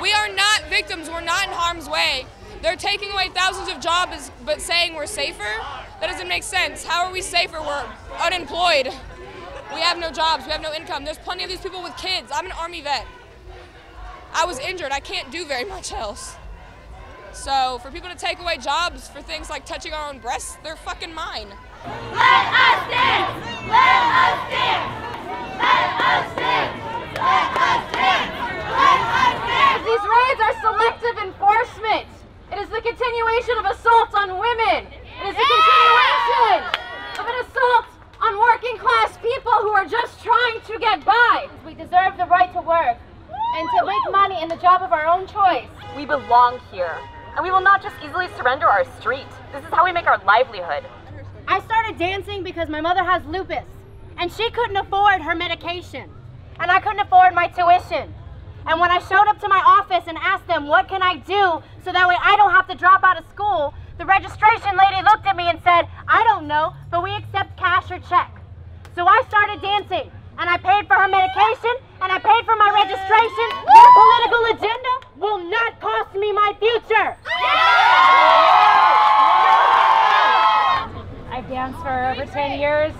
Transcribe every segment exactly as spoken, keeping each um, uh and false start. We are not victims. We're not in harm's way. They're taking away thousands of jobs but saying we're safer? That doesn't make sense. How are we safer? We're unemployed. We have no jobs. We have no income. There's plenty of these people with kids. I'm an Army vet. I was injured. I can't do very much else. So for people to take away jobs for things like touching our own breasts, they're fucking mine. Let us dance! Let us dance! Let us dance! Let us dance! Let us dance! These raids are selective enforcement. It is the continuation of assaults on women. It is the continuation of an assault on working class people who are just trying to get by. We deserve the right to work and to make money in the job of our own choice. We belong here. And we will not just easily surrender our street. This is how we make our livelihood. I started dancing because my mother has lupus, and she couldn't afford her medication, and I couldn't afford my tuition. And when I showed up to my office and asked them, what can I do so that way I don't have to drop out of school, the registration lady looked at me and said, I don't know, but we accept cash or check. So I started dancing, and I paid for her medication, and I paid for my registration. Your political agenda will not cost me my future. I've danced for over ten years.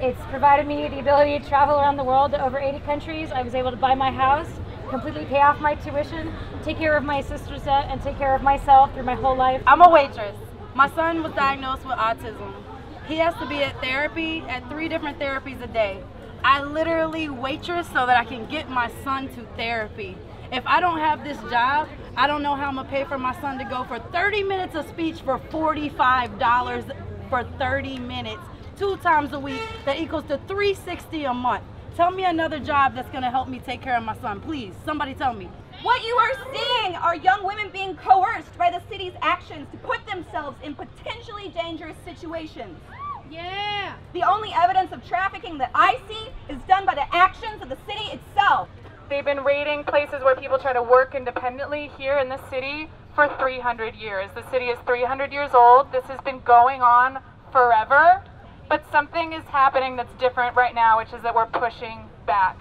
It's provided me the ability to travel around the world to over eighty countries. I was able to buy my house, completely pay off my tuition, take care of my sister's debt, and take care of myself through my whole life. I'm a waitress. My son was diagnosed with autism. He has to be at therapy, at three different therapies a day. I literally waitress so that I can get my son to therapy. If I don't have this job, I don't know how I'm gonna pay for my son to go for thirty minutes of speech for forty-five dollars for thirty minutes, two times a week. That equals to three hundred sixty dollars a month. Tell me another job that's gonna help me take care of my son, please. Somebody tell me. What you are seeing are young women being coerced by the city's actions to put themselves in potentially dangerous situations. Yeah. The only evidence of trafficking that I see is done by the actions of the city itself. They've been raiding places where people try to work independently here in the city for three hundred years. The city is three hundred years old. This has been going on forever, but something is happening that's different right now, which is that we're pushing back.